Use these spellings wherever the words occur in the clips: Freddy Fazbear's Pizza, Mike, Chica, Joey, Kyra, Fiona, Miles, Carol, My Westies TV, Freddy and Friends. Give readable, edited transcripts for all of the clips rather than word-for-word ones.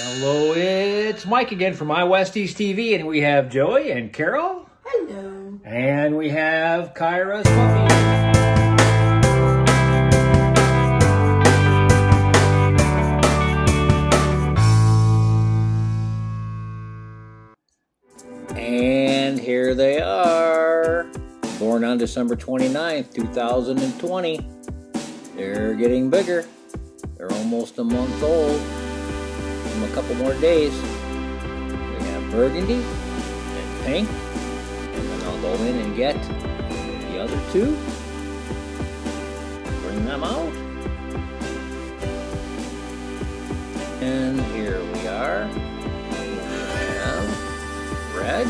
Hello, it's Mike again from My Westies TV, and we have Joey and Carol. Hello. And we have Kyra's puppy. And here they are, born on December 29th, 2020. They're getting bigger. They're almost a month old. Give them a couple more days. We have burgundy and pink. And then I'll go in and get the other two. Bring them out. And here we are. Red.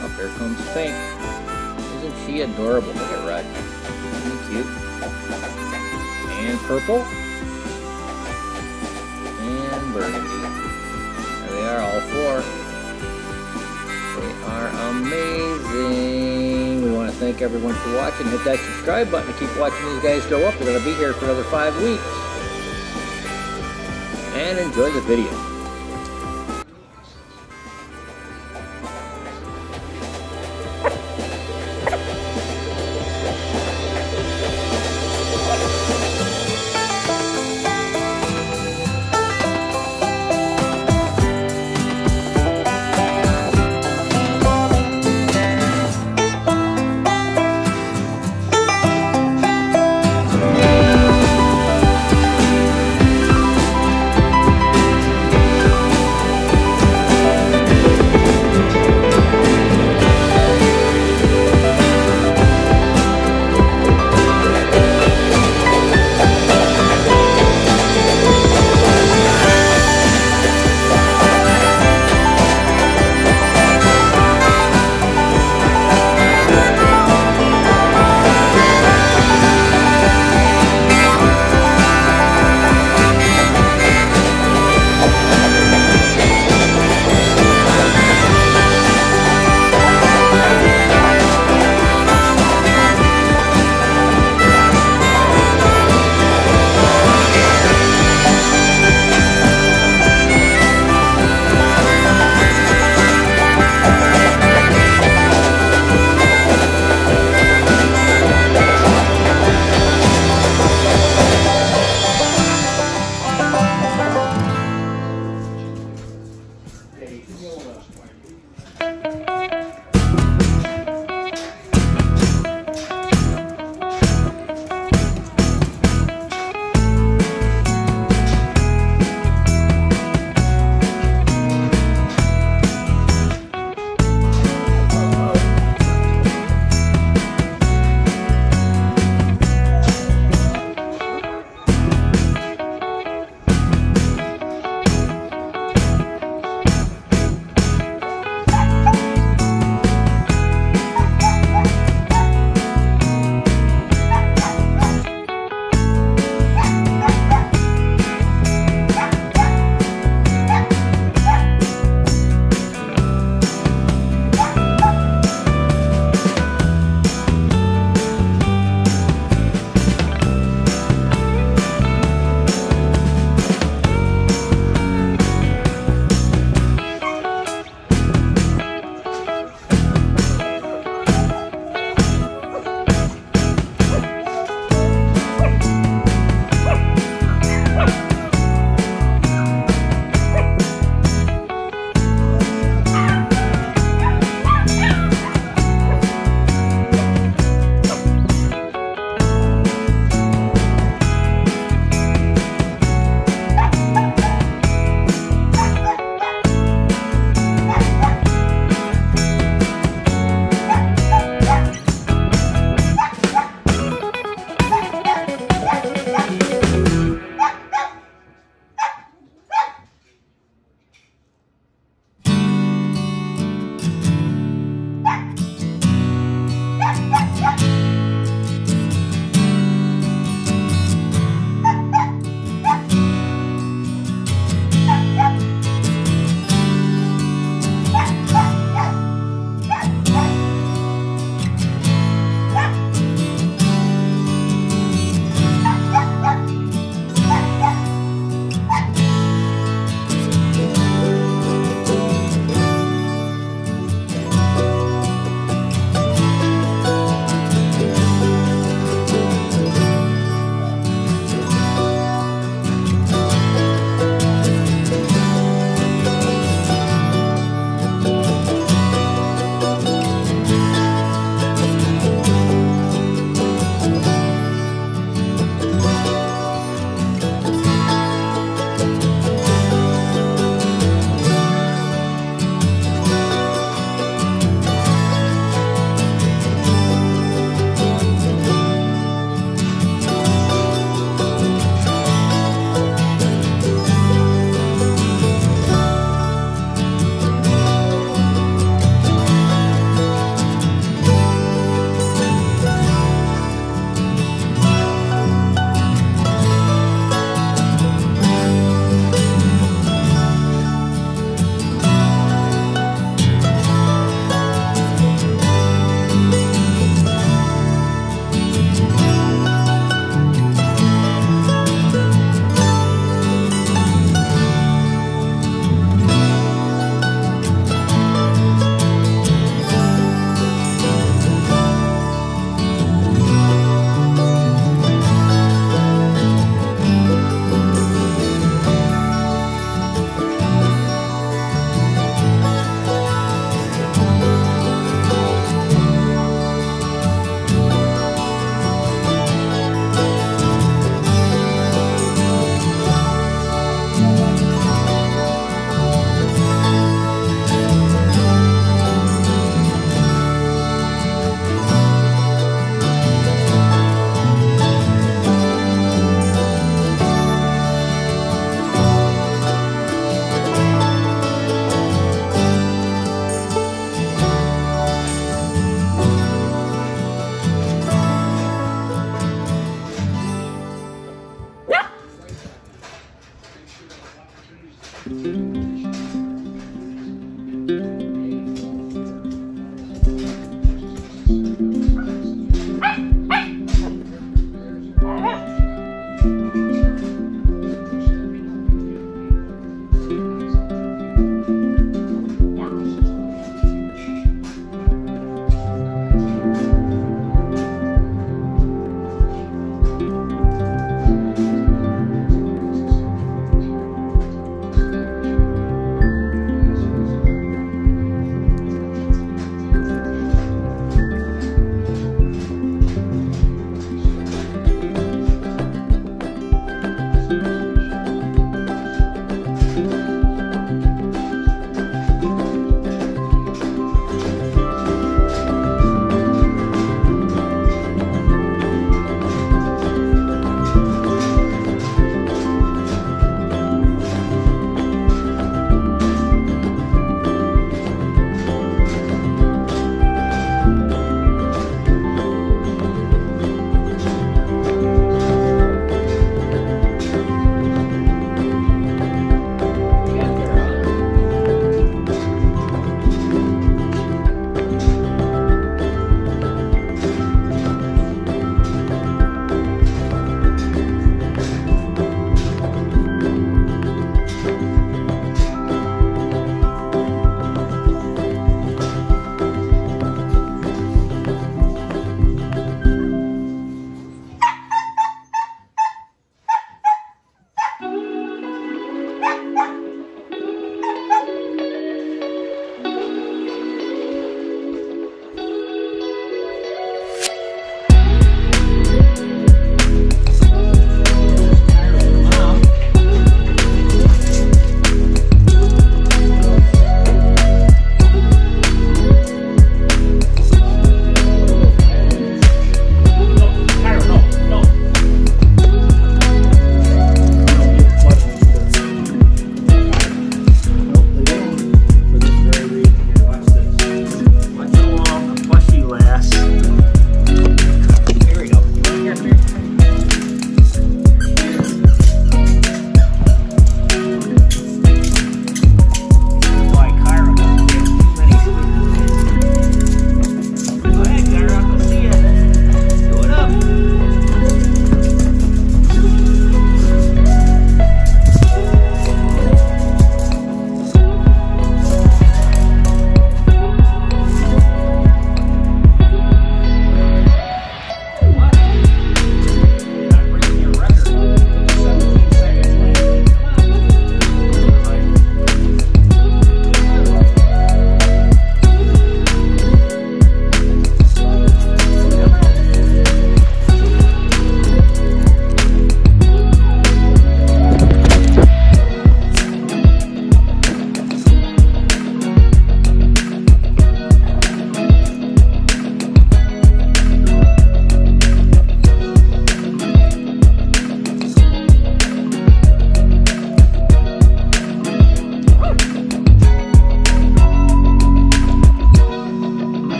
Oh, here comes pink. Isn't she adorable? Look at red. Isn't she cute? And purple. And burgundy. There they are, all four. They are amazing. We want to thank everyone for watching. Hit that subscribe button to keep watching these guys grow up. We're going to be here for another 5 weeks. And enjoy the video.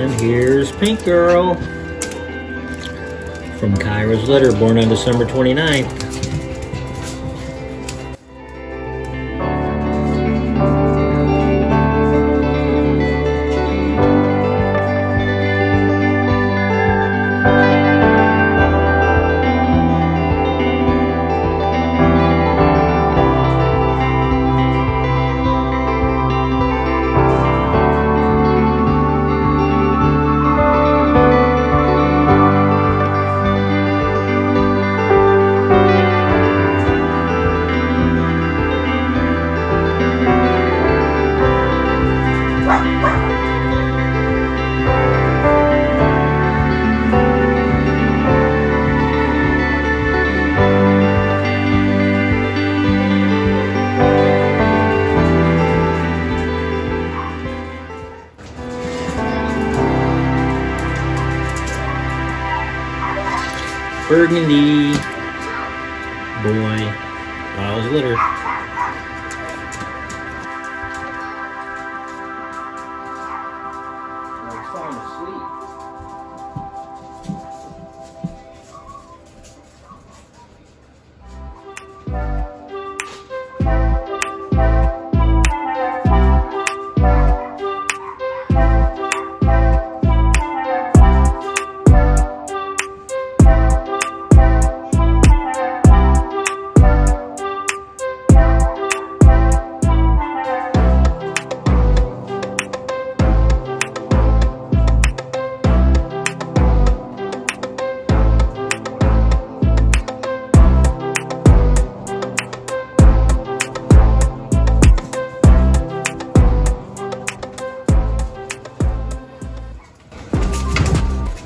And here's Pink Girl from Kyra's letter, born on December 29th. Burgundy boy, Miles litter.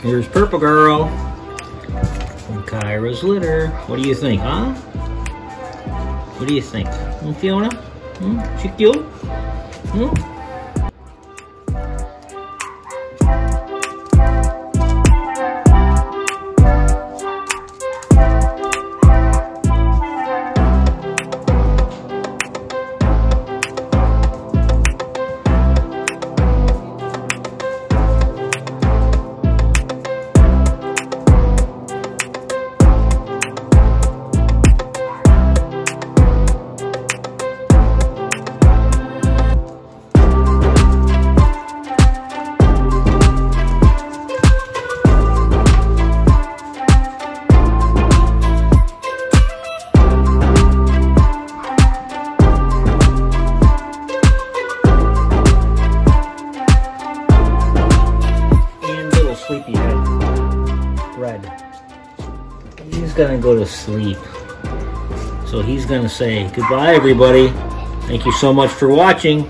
Here's Purple Girl from Kyra's litter. What do you think, huh? What do you think? Fiona? She cute? He's gonna go to sleep, so he's gonna say goodbye, everybody. Thank you so much for watching.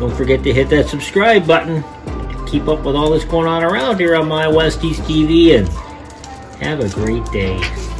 Don't forget to hit that subscribe button. Keep up with all that's going on around here on My Westies TV, and have a great day.